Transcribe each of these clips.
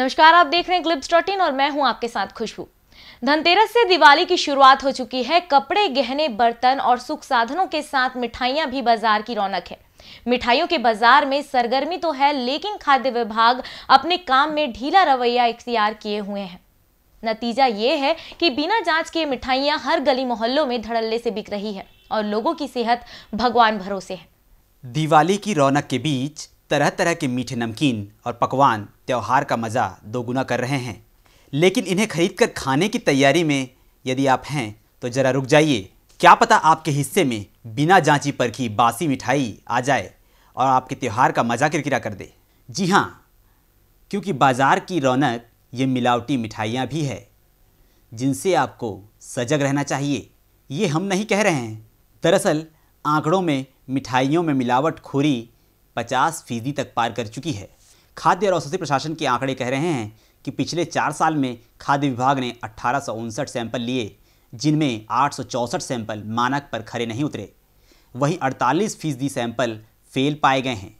नमस्कार, आप देख रहे हैं ग्लिब्स.इन और मैं हूं आपके साथ खुशबू। धनतेरस से दिवाली की शुरुआत हो चुकी है। कपड़े, गहने, बर्तन और सुख साधनों के साथ मिठाइयां भी बाजार की रौनक है। मिठाइयों के बाजार में सरगर्मी तो है, लेकिन खाद्य विभाग अपने काम में ढीला रवैया इख्तियार किए हुए हैं। नतीजा ये है कि बिना जाँच के मिठाइयाँ हर गली मोहल्लों में धड़ल्ले से बिक रही है और लोगों की सेहत भगवान भरोसे है। दिवाली की रौनक के बीच तरह तरह के मीठे नमकीन और पकवान त्यौहार का मज़ा दोगुना कर रहे हैं, लेकिन इन्हें खरीदकर खाने की तैयारी में यदि आप हैं तो ज़रा रुक जाइए। क्या पता आपके हिस्से में बिना जांची परखी बासी मिठाई आ जाए और आपके त्यौहार का मज़ा किरकिरा कर दे। जी हाँ, क्योंकि बाज़ार की रौनक ये मिलावटी मिठाइयाँ भी है, जिनसे आपको सजग रहना चाहिए। ये हम नहीं कह रहे हैं, दरअसल आंकड़ों में मिठाइयों में मिलावटखोरी 50% तक पार कर चुकी है। खाद्य और औषधि प्रशासन के आंकड़े कह रहे हैं कि पिछले 4 साल में खाद्य विभाग ने 1859 सैंपल लिए, जिनमें 864 सैंपल मानक पर खरे नहीं उतरे, वहीं 48% सैंपल फेल पाए गए हैं।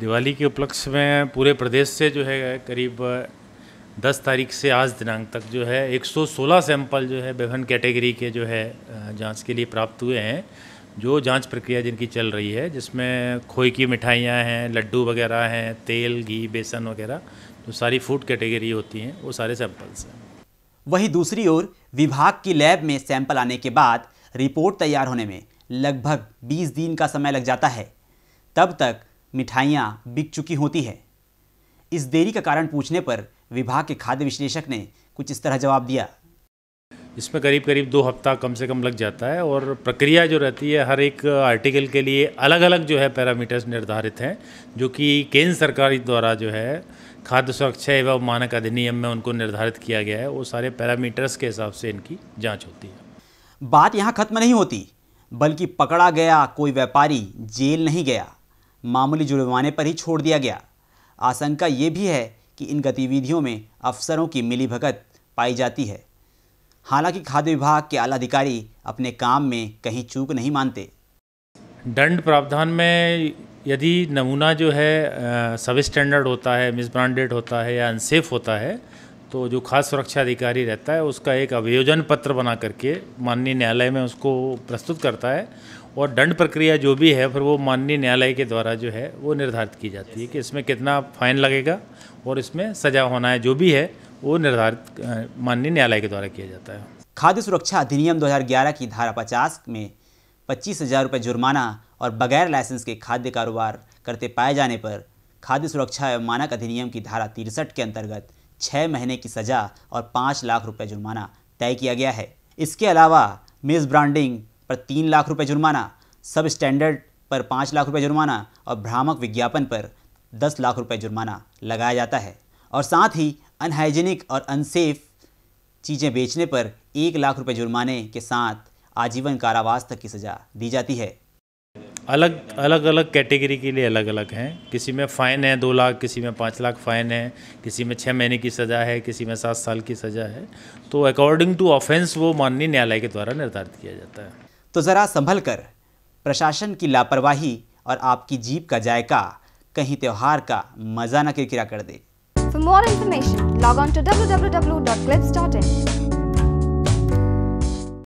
दिवाली के उपलक्ष्य में पूरे प्रदेश से जो है करीब 10 तारीख से आज दिनांक तक जो है 116 सैंपल जो है विभिन्न कैटेगरी के जो है जाँच के लिए प्राप्त हुए हैं। जो जांच प्रक्रिया जिनकी चल रही है, जिसमें खोए की मिठाइयाँ हैं, लड्डू वगैरह हैं, तेल, घी, बेसन वगैरह जो सारी फूड कैटेगरी होती हैं, वो सारे सैंपल्स हैं। वहीं दूसरी ओर विभाग की लैब में सैंपल आने के बाद रिपोर्ट तैयार होने में लगभग 20 दिन का समय लग जाता है। तब तक मिठाइयाँ बिक चुकी होती है। इस देरी का कारण पूछने पर विभाग के खाद्य विश्लेषक ने कुछ इस तरह जवाब दिया। इसमें करीब 2 हफ्ता कम से कम लग जाता है और प्रक्रिया जो रहती है, हर एक आर्टिकल के लिए अलग अलग जो है पैरामीटर्स निर्धारित हैं, जो कि केंद्र सरकार द्वारा जो है खाद्य सुरक्षा एवं मानक अधिनियम में उनको निर्धारित किया गया है। वो सारे पैरामीटर्स के हिसाब से इनकी जांच होती है। बात यहाँ ख़त्म नहीं होती, बल्कि पकड़ा गया कोई व्यापारी जेल नहीं गया, मामूली जुर्माने पर ही छोड़ दिया गया। आशंका ये भी है कि इन गतिविधियों में अफसरों की मिलीभगत पाई जाती है। हालांकि खाद्य विभाग के आला अधिकारी अपने काम में कहीं चूक नहीं मानते। दंड प्रावधान में यदि नमूना जो है सब स्टैंडर्ड होता है, मिसब्रांडेड होता है या अनसेफ होता है, तो जो खाद्य सुरक्षा अधिकारी रहता है उसका एक अभियोजन पत्र बना करके माननीय न्यायालय में उसको प्रस्तुत करता है और दंड प्रक्रिया जो भी है फिर वो माननीय न्यायालय के द्वारा जो है वो निर्धारित की जाती है कि इसमें कितना फाइन लगेगा और इसमें सजा होना है, जो भी है वो निर्धारित माननीय न्यायालय के द्वारा किया जाता है। खाद्य सुरक्षा अधिनियम 2011 की धारा 50 में 25,000 रुपये जुर्माना और बगैर लाइसेंस के खाद्य कारोबार करते पाए जाने पर खाद्य सुरक्षा एवं मानक अधिनियम की धारा 63 के अंतर्गत 6 महीने की सज़ा और 5 लाख रुपये जुर्माना तय किया गया है। इसके अलावा मिस ब्रांडिंग पर 3 लाख रुपये जुर्माना, सब स्टैंडर्ड पर 5 लाख रुपये जुर्माना और भ्रामक विज्ञापन पर 10 लाख रुपये जुर्माना लगाया जाता है और साथ ही अनहाइजीनिक और अनसेफ चीज़ें बेचने पर 1 लाख रुपये जुर्माने के साथ आजीवन कारावास तक की सज़ा दी जाती है। अलग अलग कैटेगरी के लिए अलग अलग हैं। किसी में फ़ाइन है 2 लाख, किसी में 5 लाख फ़ाइन है, किसी में 6 महीने की सज़ा है, किसी में 7 साल की सज़ा है। तो अकॉर्डिंग टू ऑफेंस वो माननीय न्यायालय के द्वारा निर्धारित किया जाता है। तो ज़रा संभल कर, प्रशासन की लापरवाही और आपकी जीभ का जायका कहीं त्यौहार का मज़ा न किरकिरा कर दे। For more information, log on to www.glibs.in.